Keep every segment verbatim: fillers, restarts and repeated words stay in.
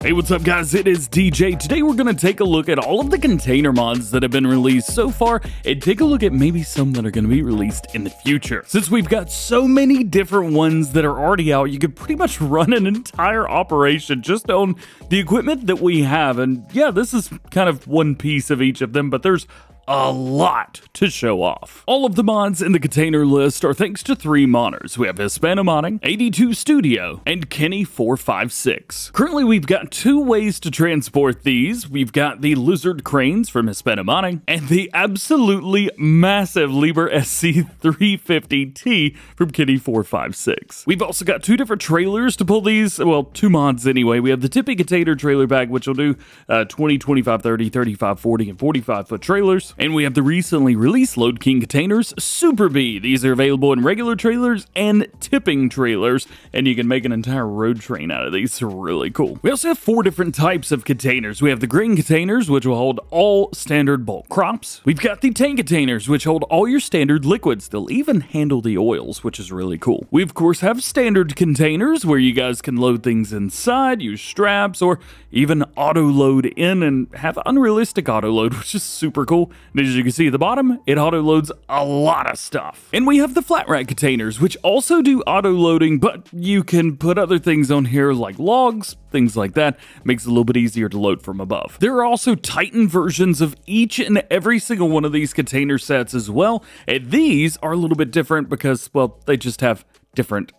Hey, what's up guys, it is D J. Today we're gonna take a look at all of the container mods that have been released so far and take a look at maybe some that are gonna be released in the future. Since we've got so many different ones that are already out, you could pretty much run an entire operation just on the equipment that we have. And yeah, this is kind of one piece of each of them, but there's a lot to show off. All of the mods in the container list are thanks to three modders. We have Hispano Modding, eighty-two Studio, and Kenny four five six. Currently, we've got two ways to transport these. We've got the Lizard Cranes from Hispano Modding and the absolutely massive Liebherr S C three fifty T from Kenny four five six. We've also got two different trailers to pull these, well, two mods anyway. We have the Tippy Container Trailer Bag, which will do uh, twenty, twenty-five, thirty, thirty-five, forty, and forty-five foot trailers. And we have the recently released Load King Containers, Super B. These are available in regular trailers and tipping trailers, and you can make an entire road train out of these. They're really cool. We also have four different types of containers. We have the grain containers, which will hold all standard bulk crops. We've got the tank containers, which hold all your standard liquids. They'll even handle the oils, which is really cool. We, of course, have standard containers where you guys can load things inside, use straps, or even auto-load in and have unrealistic auto-load, which is super cool. And as you can see at the bottom, it auto-loads a lot of stuff. And we have the flat rack containers, which also do auto-loading, but you can put other things on here like logs, things like that. Makes it a little bit easier to load from above. There are also Titan versions of each and every single one of these container sets as well, and these are a little bit different because, well, they just have different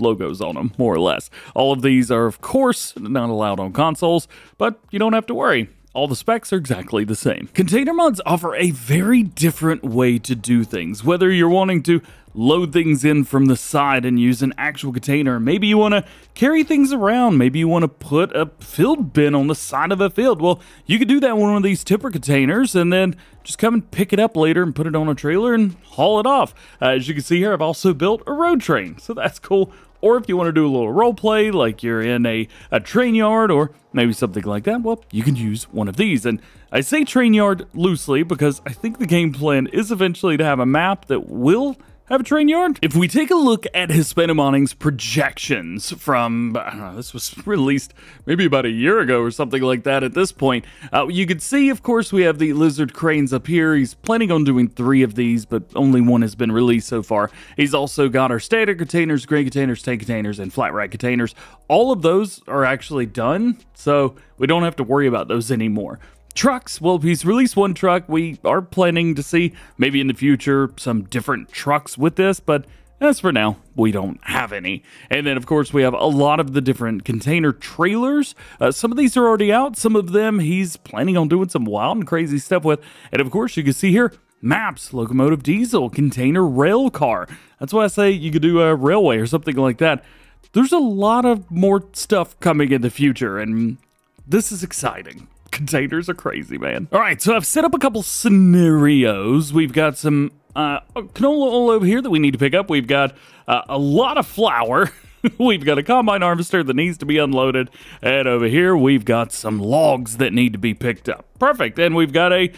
logos on them, more or less. All of these are, of course, not allowed on consoles, but you don't have to worry. All the specs are exactly the same. Container mods offer a very different way to do things. Whether you're wanting to load things in from the side and use an actual container, maybe you want to carry things around, maybe you want to put a field bin on the side of a field. Well, you could do that with one of these tipper containers and then just come and pick it up later and put it on a trailer and haul it off. Uh, as you can see here, I've also built a road train, so that's cool. Or if you want to do a little role play, like you're in a, a train yard or maybe something like that, well, you can use one of these. And I say train yard loosely because I think the game plan is eventually to have a map that will have a train yard. If we take a look at Hispano Modding's projections from, I don't know, this was released maybe about a year ago or something like that at this point, uh, you could see, of course, we have the Lizard Cranes up here. He's planning on doing three of these, but only one has been released so far. He's also got our standard containers, grain containers, tank containers, and flat rack containers. All of those are actually done, so we don't have to worry about those anymore. Trucks, well, he's released one truck. We are planning to see maybe in the future some different trucks with this, but as for now, we don't have any. And then, of course, we have a lot of the different container trailers. Uh, some of these are already out. Some of them he's planning on doing some wild and crazy stuff with. And, of course, you can see here, maps, locomotive diesel, container rail car. That's why I say you could do a railway or something like that. There's a lot of more stuff coming in the future, and this is exciting. Containers are crazy, man. All right, so I've set up a couple scenarios. We've got some uh, canola oil over here that we need to pick up. We've got uh, a lot of flour. We've got a combine harvester that needs to be unloaded. And over here, we've got some logs that need to be picked up. Perfect. And we've got a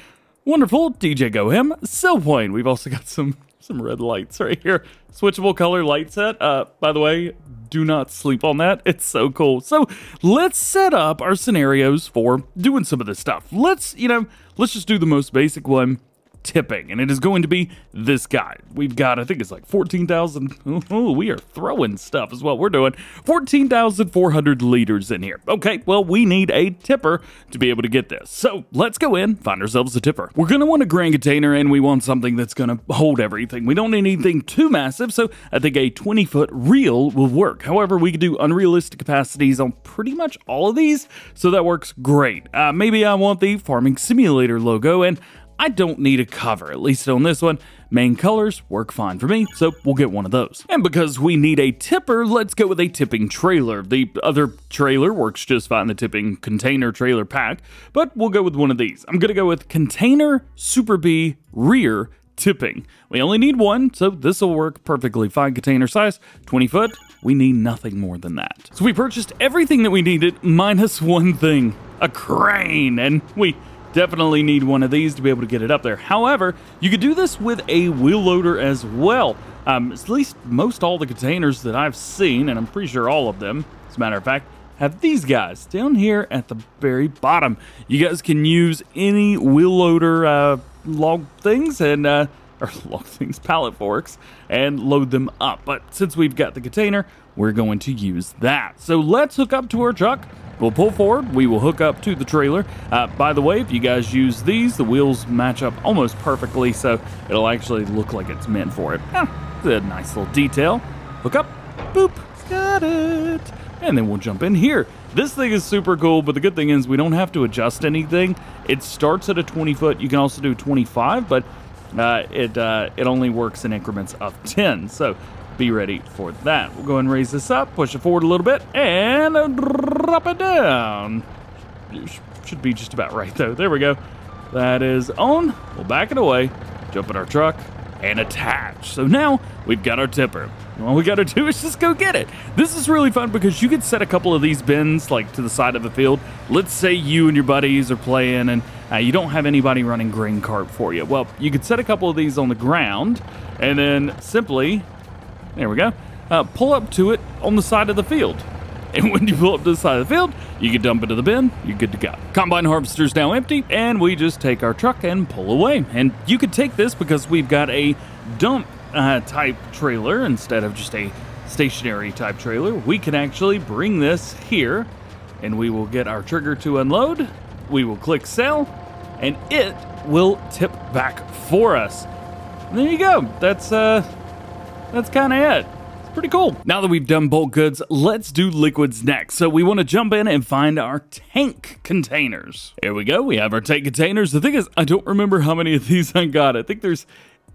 wonderful D J Gohem cell plane. We've also got some, some red lights right here. Switchable color light set. Uh, by the way, do not sleep on that. It's so cool. So let's set up our scenarios for doing some of this stuff. Let's, you know, let's just do the most basic one, tipping. And it is going to be this guy. We've got, I think it's like fourteen thousand. Oh, we are throwing stuff is what we're doing. fourteen thousand four hundred liters in here. Okay, well, we need a tipper to be able to get this. So let's go in, find ourselves a tipper. We're going to want a grain container, and we want something that's going to hold everything. We don't need anything too massive, so I think a twenty-foot reel will work. However, we could do unrealistic capacities on pretty much all of these, so that works great. Uh, maybe I want the Farming Simulator logo, and I don't need a cover, at least on this one. Main colors work fine for me, so we'll get one of those. And because we need a tipper, let's go with a tipping trailer. The other trailer works just fine, the tipping container trailer pack, but we'll go with one of these. I'm gonna go with Container Super B Rear Tipping. We only need one, so this will work perfectly fine. Container size, twenty foot. We need nothing more than that. So we purchased everything that we needed, minus one thing, a crane, and we definitely need one of these to be able to get it up there. However, you could do this with a wheel loader as well. Um, at least most all the containers that I've seen, and I'm pretty sure all of them, as a matter of fact, have these guys down here at the very bottom. You guys can use any wheel loader uh, log things and uh, or log things, pallet forks, and load them up. But since we've got the container, we're going to use that. So let's hook up to our truck. We'll pull forward, we will hook up to the trailer. Uh, by the way, if you guys use these, the wheels match up almost perfectly, so it'll actually look like it's meant for it. Eh, it's a nice little detail. Hook up, boop, got it. And then we'll jump in here. This thing is super cool, but the good thing is we don't have to adjust anything. It starts at a twenty foot, you can also do twenty-five, but uh, it, uh, it only works in increments of ten, so be ready for that. We'll go and raise this up, push it forward a little bit, and drop it down. Should be just about right though. There we go. That is on. We'll back it away, jump in our truck, and attach. So now we've got our tipper. All we gotta do is just go get it. This is really fun because you could set a couple of these bins like to the side of the field. Let's say you and your buddies are playing and uh, you don't have anybody running grain cart for you. Well, you could set a couple of these on the ground and then simply, there we go, uh, pull up to it on the side of the field. And when you pull up to the side of the field, you can dump it to the bin, you're good to go. Combine harvester's now empty, and we just take our truck and pull away. And you could take this because we've got a dump uh, type trailer instead of just a stationary type trailer. We can actually bring this here, and we will get our trigger to unload. We will click sell, and it will tip back for us. And there you go, that's... uh. That's kind of it. It's pretty cool. Now that we've done bulk goods, let's do liquids next. So we want to jump in and find our tank containers. Here we go. We have our tank containers. The thing is, I don't remember how many of these I got. I think there's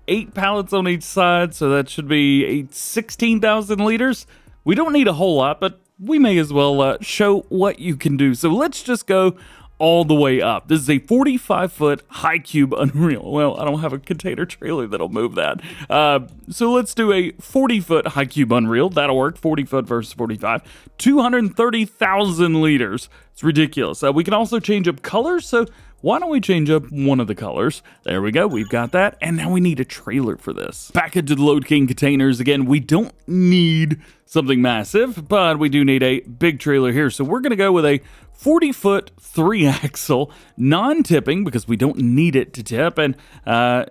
eight pallets on each side, so that should be sixteen thousand liters. We don't need a whole lot, but we may as well uh, show what you can do. So let's just go all the way up. This is a forty-five foot high cube unreal. Well, I don't have a container trailer that'll move that. Uh, so let's do a forty foot high cube unreal. That'll work. forty foot versus forty-five. two hundred thirty thousand liters. It's ridiculous. Uh, we can also change up colors. So why don't we change up one of the colors? There we go. We've got that. And now we need a trailer for this. Back into the Load King containers. Again, we don't need something massive, but we do need a big trailer here. So we're going to go with a forty foot three axle non-tipping because we don't need it to tip. And uh,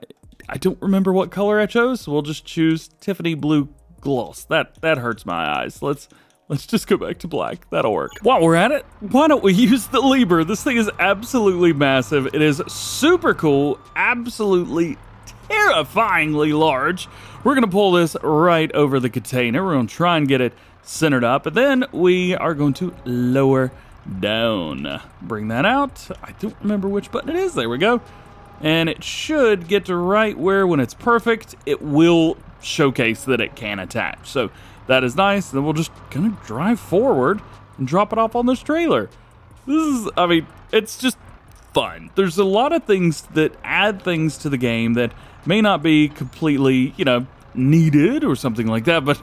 I don't remember what color I chose. So we'll just choose Tiffany Blue Gloss. That, that hurts my eyes. Let's... Let's just go back to black. That'll work. While we're at it, why don't we use the Liebherr? This thing is absolutely massive. It is super cool, absolutely terrifyingly large. We're going to pull this right over the container. We're going to try and get it centered up, and then we are going to lower down. Bring that out. I don't remember which button it is. There we go. And it should get to right where, when it's perfect, it will showcase that it can attach. So that is nice. Then we'll just kind of drive forward and drop it off on this trailer. This is, I mean, it's just fun. There's a lot of things that add things to the game that may not be completely, you know, needed or something like that. But,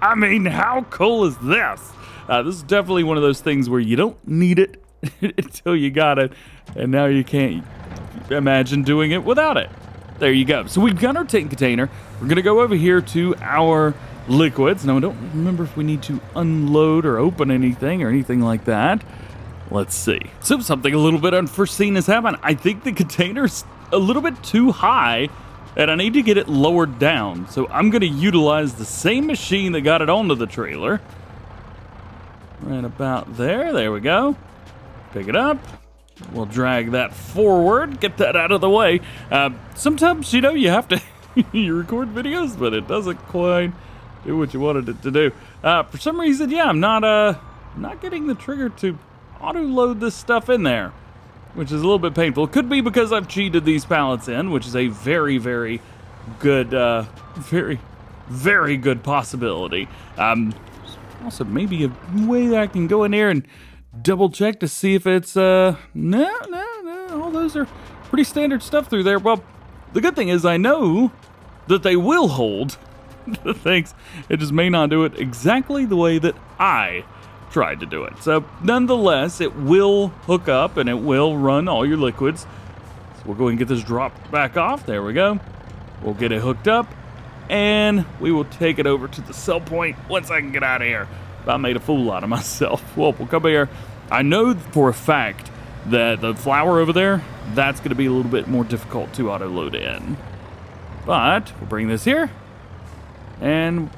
I mean, how cool is this? Uh, this is definitely one of those things where you don't need it until you got it. And now you can't imagine doing it without it. There you go. So we've got our tank container. We're going to go over here to our liquids. Now, I don't remember if we need to unload or open anything or anything like that. Let's see. So something a little bit unforeseen has happened. I think the container's a little bit too high, and I need to get it lowered down. So I'm going to utilize the same machine that got it onto the trailer. Right about there. There we go. Pick it up. We'll drag that forward. Get that out of the way. Uh, sometimes, you know, you have to you record videos, but it doesn't quite do what you wanted it to do. Uh, for some reason, yeah, I'm not uh, not getting the trigger to auto-load this stuff in there, which is a little bit painful. It could be because I've cheated these pallets in, which is a very, very good, uh, very, very good possibility. Um, also, maybe a way that I can go in there and double-check to see if it's, uh, no, no, no, all those are pretty standard stuff through there. Well, the good thing is I know that they will hold the things. It just may not do it exactly the way that I tried to do it. So nonetheless, it will hook up and it will run all your liquids. So we'll go and get this dropped back off. There we go. We'll get it hooked up and we will take it over to the sell point once I can get out of here. I made a fool out of myself. Well, we'll come here. I know for a fact that the flower over there, that's going to be a little bit more difficult to auto load in. But we'll bring this here. And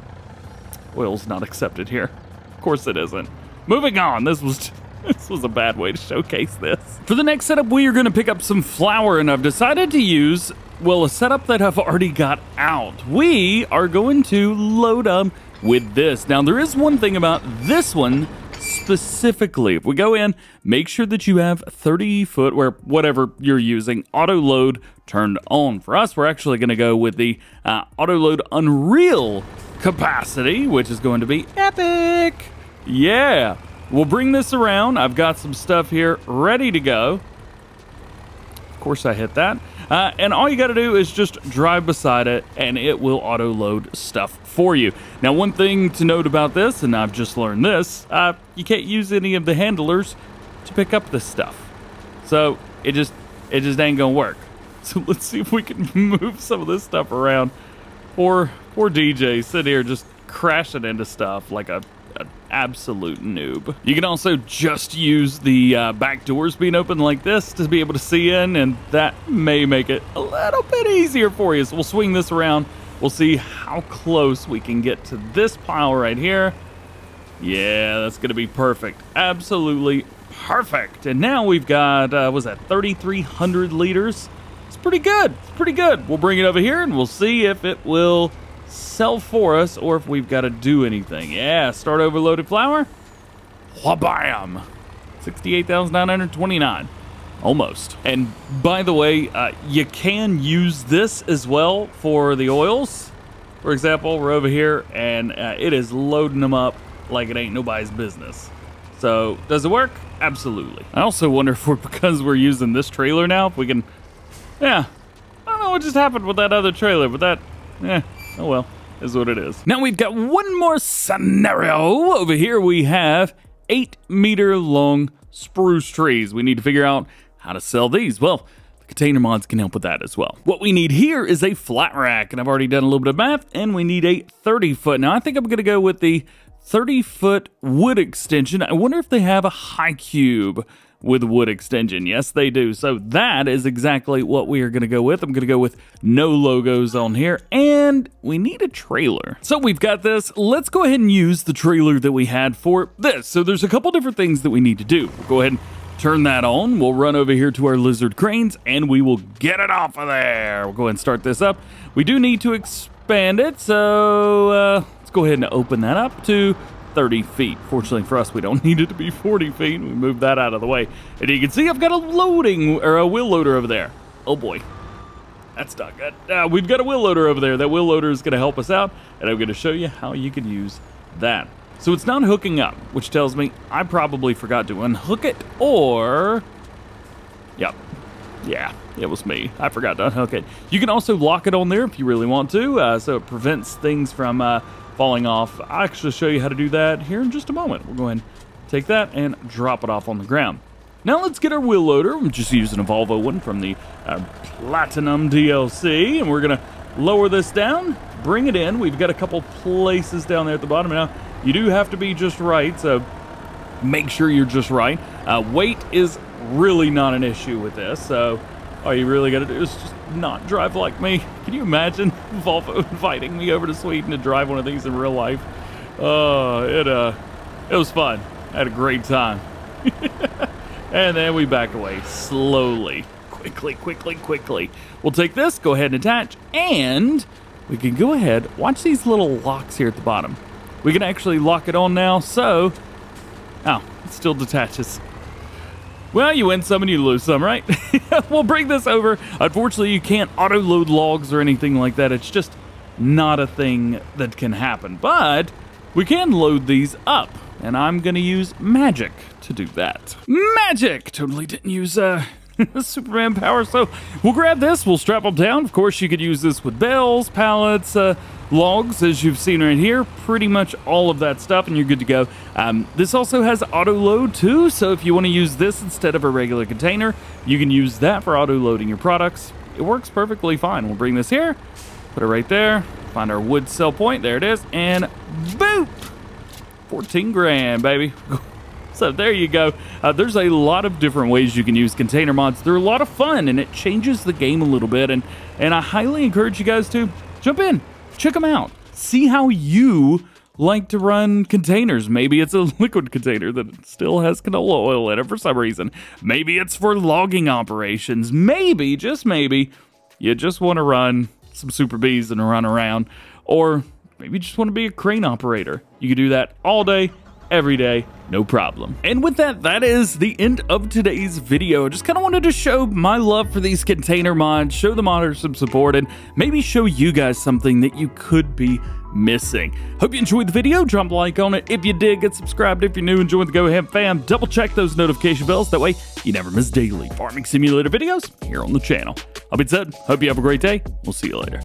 oil's not accepted here. Of course it isn't. Moving on. This was this was a bad way to showcase this. For the next setup, we are going to pick up some flour, and I've decided to use, well, a setup that I've already got out. We are going to load up with this. Now, there is one thing about this one specifically. If we go in, make sure that you have thirty foot, or whatever you're using, auto load turned on. For us, we're actually going to go with the uh, auto load unreal capacity, which is going to be epic. Yeah, we'll bring this around. I've got some stuff here ready to go. Of course, I hit that. Uh, and all you got to do is just drive beside it, and it will auto load stuff for you. Now, one thing to note about this, and I've just learned this, uh, you can't use any of the handlers to pick up this stuff. So it just, it just ain't gonna work. So let's see if we can move some of this stuff around. Or, or D J sit here just crashing into stuff like a an absolute noob. You can also just use the uh, back doors being open like this to be able to see in, and that may make it a little bit easier for you. So we'll swing this around. We'll see how close we can get to this pile right here. Yeah, that's gonna be perfect. Absolutely perfect. And now we've got, uh, was that thirty-three hundred liters? It's pretty good, it's pretty good. We'll bring it over here and we'll see if it will sell for us, or if we've got to do anything. Yeah, start overloaded flour. Wha-bam! sixty-eight thousand nine hundred twenty-nine. Almost. And by the way, uh, you can use this as well for the oils. For example, we're over here, and uh, it is loading them up like it ain't nobody's business. So, does it work? Absolutely. I also wonder if we're, because we're using this trailer now, if we can... Yeah. I don't know what just happened with that other trailer, but that... Eh. Oh well, is what it is. Now we've got one more scenario. Over here we have eight meter long spruce trees. We need to figure out how to sell these. Well, the container mods can help with that as well. What we need here is a flat rack, and I've already done a little bit of math, and we need a thirty foot. Now I think I'm gonna go with the thirty foot wood extension. I wonder if they have a high cube with wood extension. Yes, they do. So that is exactly what we are going to go with. I'm going to go with no logos on here, and we need a trailer. So we've got this. Let's go ahead and use the trailer that we had for this. So there's a couple different things that we need to do. We'll go ahead and turn that on. We'll run over here to our Lizard Cranes, and we will get it off of there. We'll go ahead and start this up. We do need to expand it, so uh, let's go ahead and open that up to thirty feet. Fortunately for us, we don't need it to be forty feet. We moved that out of the way. And you can see I've got a loading, or a wheel loader over there. Oh boy, that's not good. Uh, we've got a wheel loader over there. That wheel loader is going to help us out, and I'm going to show you how you can use that. So it's not hooking up, which tells me I probably forgot to unhook it, or... Yep. Yeah, it was me. I forgot to unhook it. You can also lock it on there if you really want to, uh, so it prevents things from... Uh, falling off. I'll actually show you how to do that here in just a moment. We'll go ahead and take that and drop it off on the ground. Now let's get our wheel loader. I'm just using a Volvo one from the uh, Platinum D L C, and we're gonna lower this down, bring it in. We've got a couple places down there at the bottom. Now you do have to be just right, so make sure you're just right. Uh, weight is really not an issue with this, so all you really gotta do is just not drive like me. Can you imagine Volvo inviting me over to Sweden to drive one of these in real life? Uh, it uh, it was fun. I had a great time. And then we back away slowly, quickly, quickly, quickly. We'll take this, go ahead and attach, and we can go ahead, watch these little locks here at the bottom. We can actually lock it on now, so, oh, it still detaches. Well, you win some and you lose some, right? We'll bring this over. Unfortunately, you can't auto-load logs or anything like that. It's just not a thing that can happen. But we can load these up, and I'm going to use magic to do that. Magic! Totally didn't use uh, Superman power, so we'll grab this. We'll strap them down. Of course, you could use this with bells, pallets, uh, logs, as you've seen right here. Pretty much all of that stuff, and you're good to go. Um, this also has auto load too, so if you want to use this instead of a regular container, you can use that for auto loading your products. It works perfectly fine. We'll bring this here, put it right there, find our wood sell point, there it is, and boop! fourteen grand, baby. So there you go. Uh, there's a lot of different ways you can use container mods. They're a lot of fun, and it changes the game a little bit. And, and I highly encourage you guys to jump in, check them out, see how you like to run containers. Maybe it's a liquid container that still has canola oil in it for some reason. Maybe it's for logging operations. Maybe, just maybe, you just want to run some super bees and run around. Or maybe you just want to be a crane operator. You can do that all day, every day, no problem. And with that, that is the end of today's video. I just kind of wanted to show my love for these container mods, show the modders some support, and maybe show you guys something that you could be missing. Hope you enjoyed the video. Drop a like on it if you did. Get subscribed if you're new and join the Go Ham fam. Double check those notification bells. That way you never miss daily farming simulator videos here on the channel. I'll be said, hope you have a great day. We'll see you later.